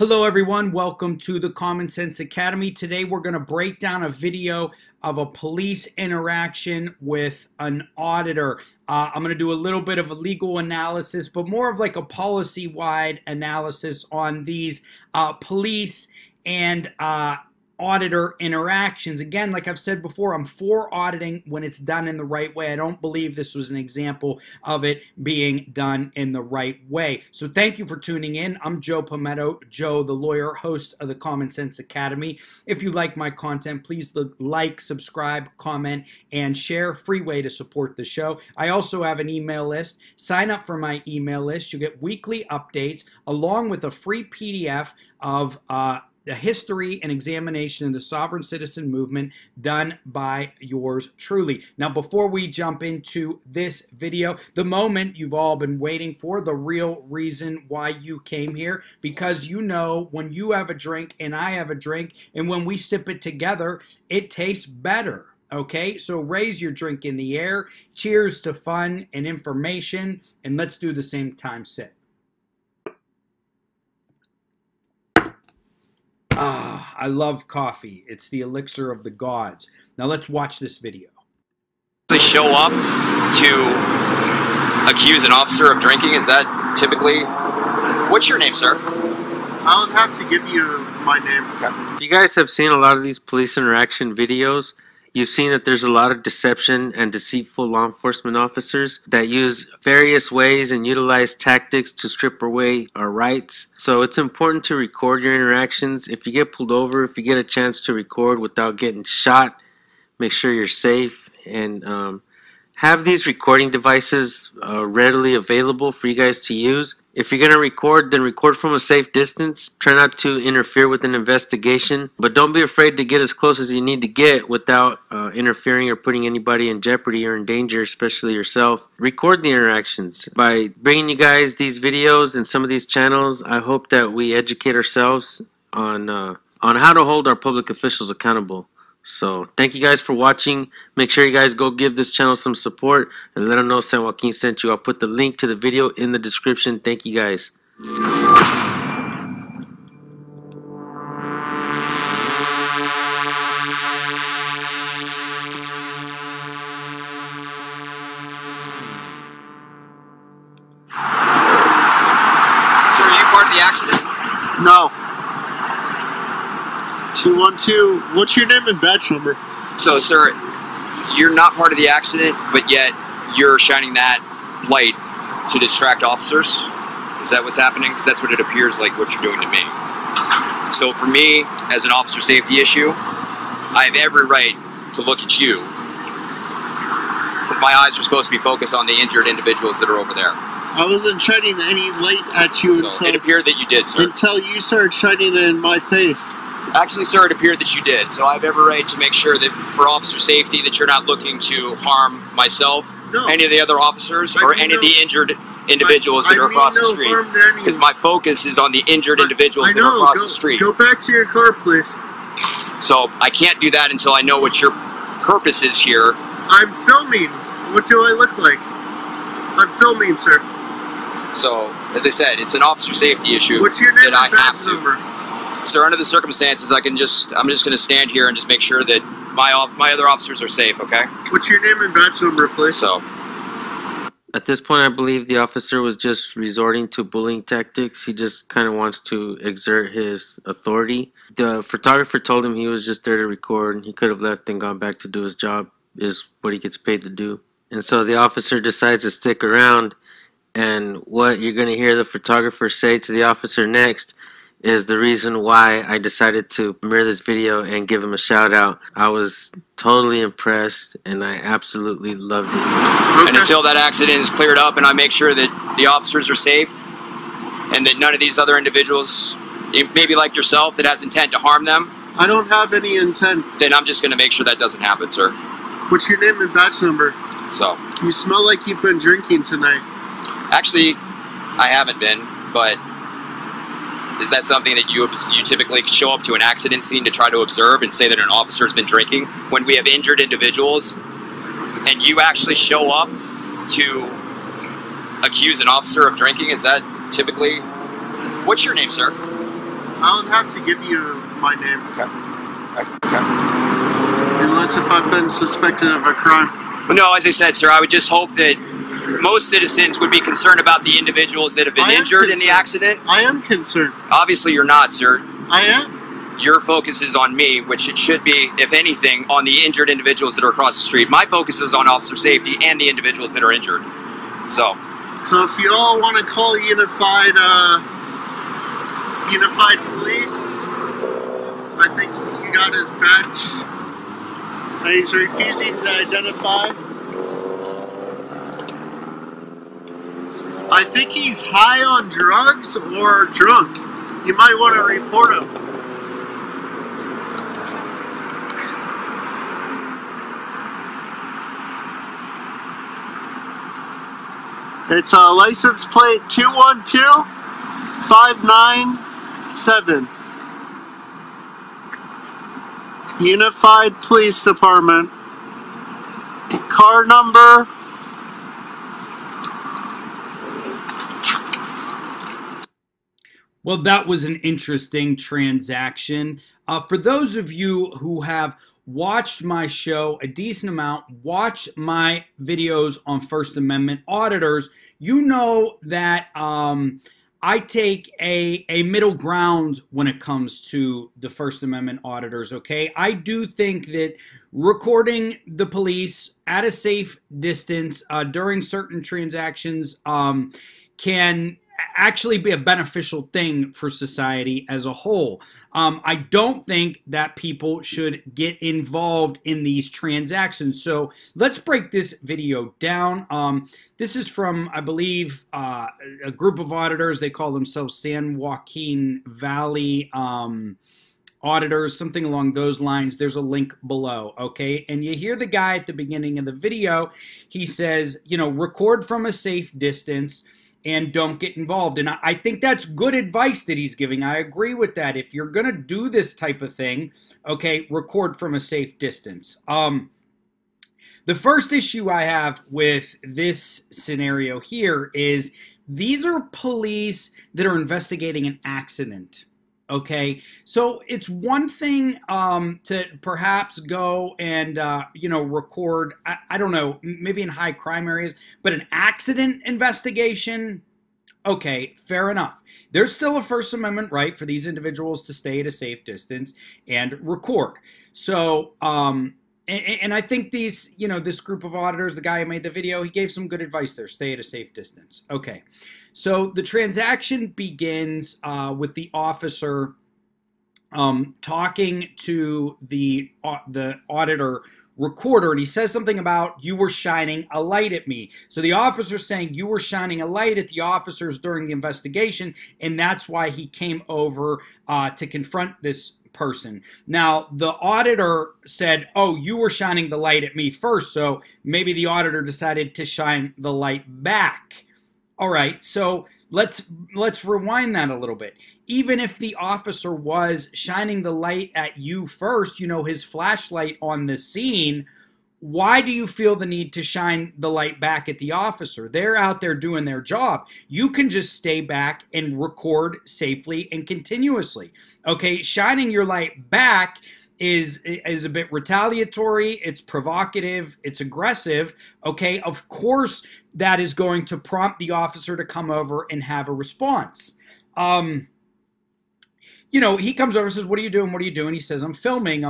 Hello everyone, welcome to the Common Sense Academy. Today we're going to break down a video of a police interaction with an auditor. I'm going to do a little bit of a legal analysis, but more of like a policy-wide analysis on these police and auditor interactions. Again, like I've said before, I'm for auditing when it's done in the right way. I don't believe this was an example of it being done in the right way. So thank you for tuning in. I'm Joe Pometto, Joe the lawyer, host of the Common Sense Academy. If you like my content, please like, subscribe, comment, and share. Free way to support the show. I also have an email list. Sign up for my email list. You get weekly updates along with a free PDF of the history and examination of the sovereign citizen movement done by yours truly. Now, before we jump into this video, the moment you've all been waiting for, the real reason why you came here, because you know when you have a drink and I have a drink, and when we sip it together, it tastes better. Okay, so raise your drink in the air. Cheers to fun and information, and let's do the same time sip. Ah, I love coffee. It's the elixir of the gods. Now let's watch this video. They show up to accuse an officer of drinking. Is that typically... What's your name, sir? I would have to give you my name. Okay. You guys have seen a lot of these police interaction videos. You've seen that there's a lot of deception and deceitful law enforcement officers that use various ways and utilize tactics to strip away our rights. So it's important to record your interactions. If you get pulled over, if you get a chance to record without getting shot, make sure you're safe, and have these recording devices readily available for you guys to use. If you're going to record, then record from a safe distance. Try not to interfere with an investigation, but don't be afraid to get as close as you need to get without interfering or putting anybody in jeopardy or in danger, especially yourself. Record the interactions. By bringing you guys these videos and some of these channels, I hope that we educate ourselves on how to hold our public officials accountable. So thank you guys for watching. Make sure you guys go give this channel some support and let them know San Joaquin sent you. I'll put the link to the video in the description. Thank you guys. So are you part of the accident? No. 212, what's your name and badge number? So, sir, you're not part of the accident, but yet you're shining that light to distract officers? Is that what's happening? Because that's what it appears like what you're doing to me. So for me, as an officer safety issue, I have every right to look at you, because my eyes are supposed to be focused on the injured individuals that are over there. I wasn't shining any light at you so until... It appeared that you did, sir. Until you started shining it in my face. Actually, sir, it appeared that you did, so I have every right to make sure that for officer safety that you're not looking to harm myself, any of the other officers, or any of the injured individuals that are across the street, because my focus is on the injured individuals that are across the street. Go back to your car, please. So I can't do that until I know what your purpose is here. I'm filming. What do I look like? I'm filming, sir. So, as I said, it's an officer safety issue. What's your name and badge number? Sir, under the circumstances, I'm just going to stand here and just make sure that my other officers are safe, okay? What's your name and badge number, please? So, at this point, I believe the officer was just resorting to bullying tactics. He just kind of wants to exert his authority. The photographer told him he was just there to record, and he could have left and gone back to do his job, is what he gets paid to do. And so the officer decides to stick around, and what you're going to hear the photographer say to the officer next is the reason why I decided to premiere this video and give him a shout out. I was totally impressed and I absolutely loved it. Okay. And until that accident is cleared up and I make sure that the officers are safe and that none of these other individuals, maybe like yourself, that has intent to harm them. I don't have any intent. Then I'm just going to make sure that doesn't happen, sir. What's your name and badge number? So. You smell like you've been drinking tonight. Actually, I haven't been, but... Is that something that you typically show up to an accident scene to try to observe and say that an officer has been drinking when we have injured individuals, and you actually show up to accuse an officer of drinking? Is that typically... What's your name, sir? I'll have to give you my name. Okay. Unless if I've been suspected of a crime. No, as I said, sir, I would just hope that most citizens would be concerned about the individuals that have been injured in the accident. I am concerned. Obviously, you're not, sir. I am. Your focus is on me, which it should be, if anything, on the injured individuals that are across the street. My focus is on officer safety and the individuals that are injured. So if you all want to call Unified, Unified Police, I think he got his badge and he's refusing to identify. I think he's high on drugs or drunk. You might want to report him. It's a license plate 212-597. Unified Police Department. Car number 212-597. Well, that was an interesting transaction. For those of you who have watched my show a decent amount, watched my videos on First Amendment auditors, you know that I take a middle ground when it comes to the First Amendment auditors, okay? I do think that recording the police at a safe distance during certain transactions can actually be a beneficial thing for society as a whole. I don't think that people should get involved in these transactions. So let's break this video down. This is from, I believe, a group of auditors. They call themselves San Joaquin Valley auditors, something along those lines. There's a link below, okay? And you hear the guy at the beginning of the video. He says, you know, record from a safe distance and don't get involved. And I think that's good advice that he's giving. I agree with that. If you're going to do this type of thing, okay, record from a safe distance. The first issue I have with this scenario here is these are police that are investigating an accident. Okay, so it's one thing to perhaps go and, you know, record, I don't know, maybe in high crime areas, but an accident investigation, okay, fair enough. There's still a First Amendment right for these individuals to stay at a safe distance and record. So, and I think these, you know, this group of auditors, the guy who made the video, he gave some good advice there. Stay at a safe distance. Okay. So the transaction begins with the officer talking to the auditor recorder, and he says something about, you were shining a light at me. So the officer's saying you were shining a light at the officers during the investigation, and that's why he came over to confront this person. Now, the auditor said, oh, you were shining the light at me first, so maybe the auditor decided to shine the light back. All right, so let's rewind that a little bit. Even if the officer was shining the light at you first, you know, his flashlight on the scene, why do you feel the need to shine the light back at the officer? They're out there doing their job. You can just stay back and record safely and continuously. Okay, shining your light back is a bit retaliatory, it's provocative, it's aggressive. Okay, of course that is going to prompt the officer to come over and have a response. You know, he comes over and says, what are you doing? What are you doing? He says, I'm filming.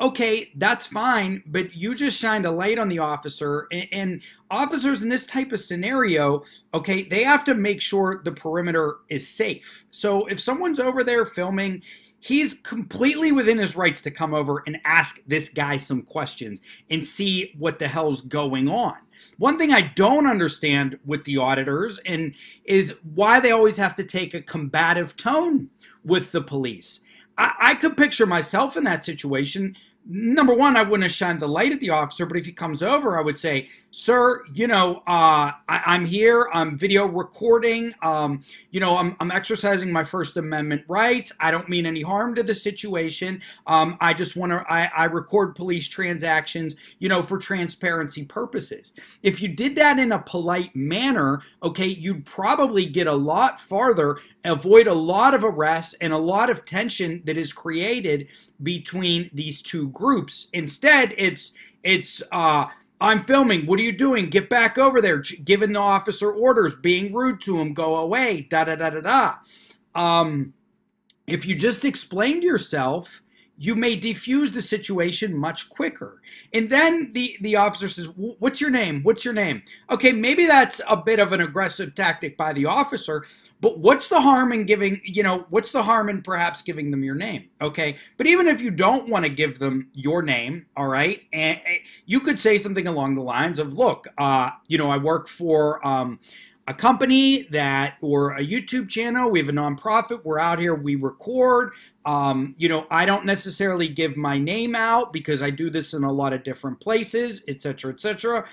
Okay, that's fine, but you just shined a light on the officer, and officers in this type of scenario, okay, they have to make sure the perimeter is safe. So if someone's over there filming, he's completely within his rights to come over and ask this guy some questions and see what the hell's going on. One thing I don't understand with the auditors and is why they always have to take a combative tone with the police. I could picture myself in that situation. Number one, I wouldn't have shined the light at the officer, but if he comes over, I would say, sir, you know, I'm here, I'm video recording, you know, I'm exercising my First Amendment rights. I don't mean any harm to the situation. I just want to, I record police transactions, you know, for transparency purposes. If you did that in a polite manner, okay, you'd probably get a lot farther, avoid a lot of arrests and a lot of tension that is created between these two groups. Instead, it's I'm filming. What are you doing? Get back over there. Giving the officer orders, being rude to him, go away, da-da-da-da-da. If you just explained yourself, you may defuse the situation much quicker. And then the officer says, what's your name? What's your name? Okay, maybe that's a bit of an aggressive tactic by the officer, but what's the harm in giving, you know, what's the harm in perhaps giving them your name? Okay, but even if you don't want to give them your name, all right, and you could say something along the lines of, look, you know, I work for a company that, or a YouTube channel, we have a nonprofit, we're out here, we record, you know, I don't necessarily give my name out because I do this in a lot of different places, et cetera, et cetera.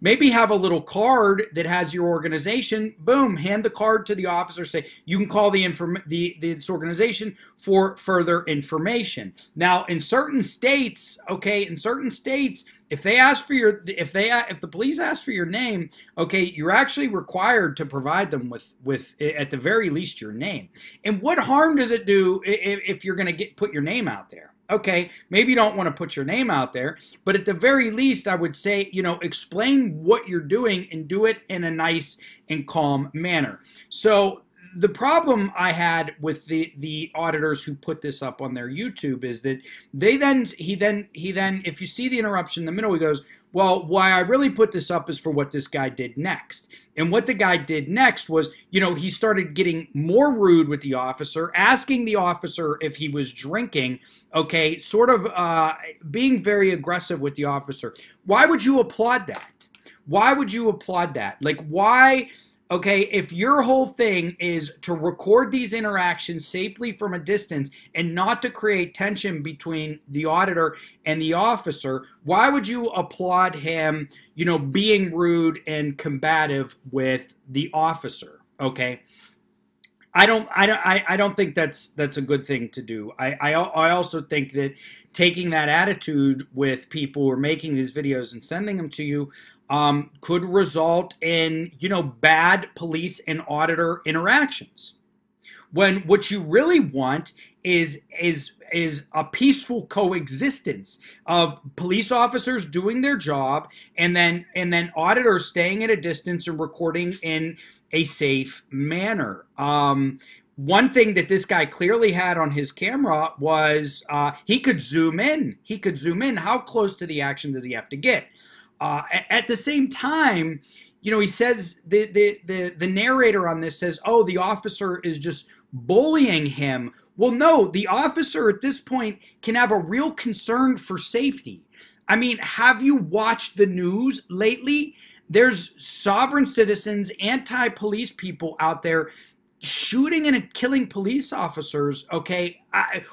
Maybe have a little card that has your organization, boom, hand the card to the officer, say, you can call this organization for further information. Now, in certain states, okay, in certain states, if they ask for your, if the police ask for your name, okay, you're actually required to provide them with at the very least your name. And what harm does it do if you're going to put your name out there? Okay, maybe you don't want to put your name out there, but at the very least, I would say, you know, explain what you're doing and do it in a nice and calm manner. So the problem I had with the auditors who put this up on their YouTube is that he then, if you see the interruption in the middle, he goes, well, why I really put this up is for what this guy did next. And what the guy did next was, you know, he started getting more rude with the officer, asking the officer if he was drinking, okay, sort of being very aggressive with the officer. Why would you applaud that? Why would you applaud that? Like, why? Okay, if your whole thing is to record these interactions safely from a distance and not to create tension between the auditor and the officer, why would you applaud him, you know, being rude and combative with the officer? Okay, I don't think that's a good thing to do. I also think that taking that attitude with people who are making these videos and sending them to you could result in, you know, bad police and auditor interactions. When what you really want is a peaceful coexistence of police officers doing their job and then auditors staying at a distance and recording in a safe manner. One thing that this guy clearly had on his camera was he could zoom in. He could zoom in. How close to the action does he have to get? At the same time, you know, he says the narrator on this says, oh, the officer is just bullying him. Well, no, the officer at this point can have a real concern for safety. I mean, have you watched the news lately? There's sovereign citizens, anti-police people out there shooting and killing police officers, okay,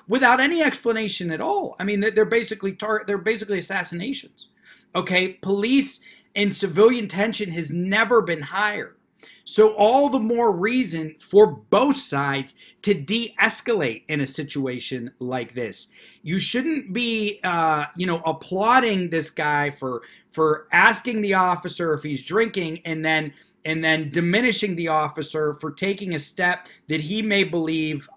without any explanation at all. I mean, they're basically assassinations. Okay, police and civilian tension has never been higher. So all the more reason for both sides to de-escalate in a situation like this. You shouldn't be, you know, applauding this guy for asking the officer if he's drinking and then diminishing the officer for taking a step that he may believe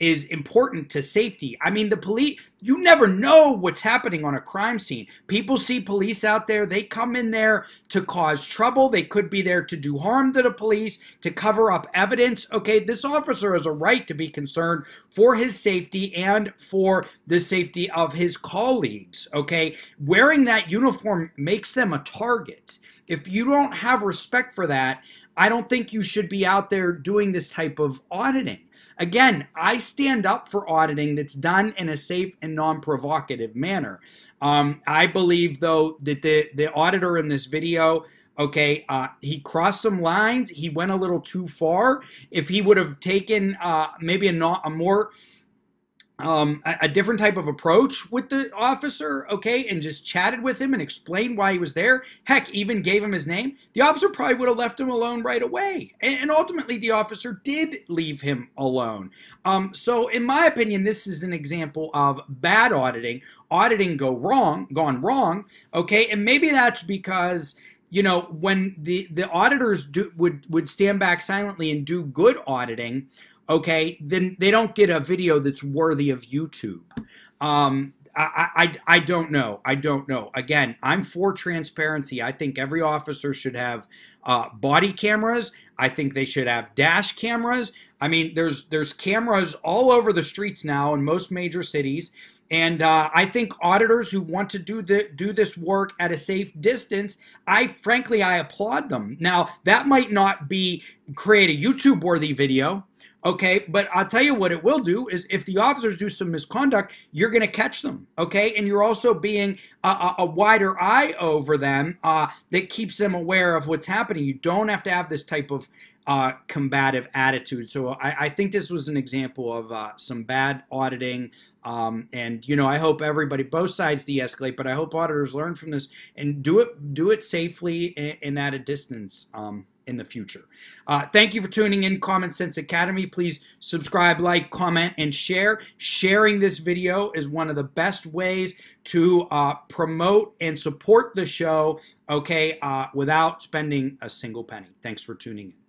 is important to safety. I mean, the police, you never know what's happening on a crime scene. People see police out there, they come in there to cause trouble, they could be there to do harm to the police, to cover up evidence. Okay, this officer has a right to be concerned for his safety and for the safety of his colleagues, okay? Wearing that uniform makes them a target. If you don't have respect for that, I don't think you should be out there doing this type of auditing. Again, I stand up for auditing that's done in a safe and non-provocative manner. I believe, though, that the auditor in this video, okay, he crossed some lines. He went a little too far. If he would have taken maybe a more a different type of approach with the officer, okay, and just chatted with him and explained why he was there, heck, even gave him his name, the officer probably would have left him alone right away. And ultimately, the officer did leave him alone. So in my opinion, this is an example of bad auditing, auditing gone wrong, okay, and maybe that's because, you know, when the auditors would stand back silently and do good auditing, okay, then they don't get a video that's worthy of YouTube. I don't know. I don't know. Again, I'm for transparency. I think every officer should have body cameras. I think they should have dash cameras. I mean, there's cameras all over the streets now in most major cities. And I think auditors who want to do this work at a safe distance, frankly, I applaud them. Now, that might not be create a YouTube-worthy video, okay, but I'll tell you what it will do is if the officers do some misconduct, you're going to catch them, okay? And you're also being a wider eye over them that keeps them aware of what's happening. You don't have to have this type of combative attitude. So I think this was an example of some bad auditing. And, you know, I hope everybody, both sides de-escalate, but I hope auditors learn from this and do it safely and at a distance in the future. Thank you for tuning in, Common Sense Academy. Please subscribe, like, comment, and share. Sharing this video is one of the best ways to promote and support the show, okay, without spending a single penny. Thanks for tuning in.